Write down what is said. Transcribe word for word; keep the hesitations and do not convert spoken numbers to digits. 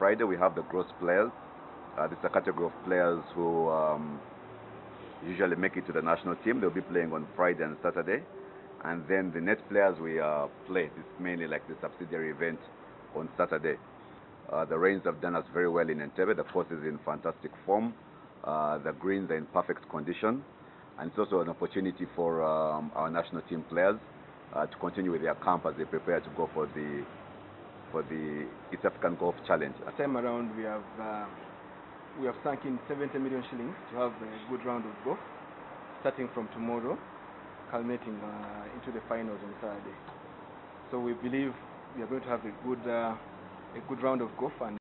Friday, we have the gross players. Uh, this is a category of players who um, usually make it to the national team. They'll be playing on Friday and Saturday. And then the net players we uh, play, it's mainly like the subsidiary event on Saturday. Uh, the Rains have done us very well in Entebbe. The course is in fantastic form. Uh, the greens are in perfect condition. And it's also an opportunity for um, our national team players uh, to continue with their camp as they prepare to go for the for the East African Golf Challenge. Last time around, we have uh, we have sunk in seventy million shillings to have a good round of golf, starting from tomorrow, culminating uh, into the finals on Saturday. So we believe we are going to have a good uh, a good round of golf and